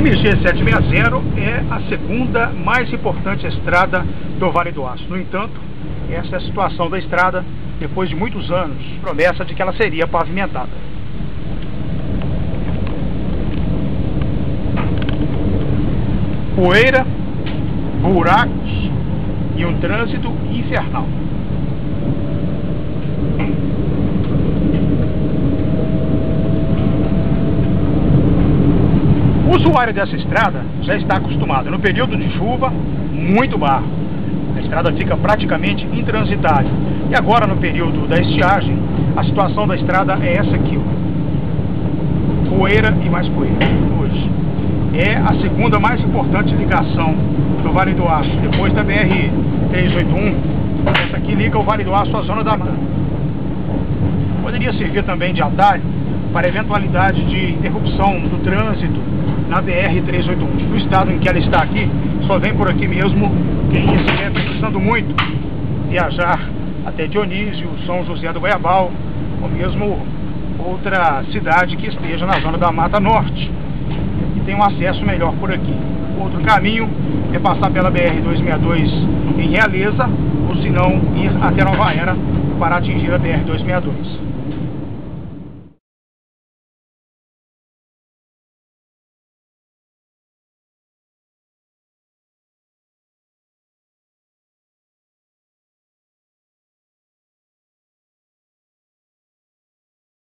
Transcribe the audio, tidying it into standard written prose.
MG-760 é a segunda mais importante estrada do Vale do Aço. No entanto, essa é a situação da estrada depois de muitos anos, promessa de que ela seria pavimentada. Poeira, buracos e um trânsito infernal. O usuário dessa estrada já está acostumado. No período de chuva, muito barro. A estrada fica praticamente intransitável. E agora, no período da estiagem, a situação da estrada é essa aqui, ó. Poeira e mais poeira. Hoje é a segunda mais importante ligação do Vale do Aço, depois da BR-381. Essa aqui liga o Vale do Aço à Zona da Mata. Poderia servir também de atalho para eventualidade de interrupção do trânsito na BR-381. No estado em que ela está aqui, só vem por aqui mesmo quem estiver precisando muito viajar até Dionísio, São José do Goiabal, ou mesmo outra cidade que esteja na Zona da Mata Norte, e tem um acesso melhor por aqui. Outro caminho é passar pela BR-262 em Realeza, ou se não, ir até Nova Era para atingir a BR-262.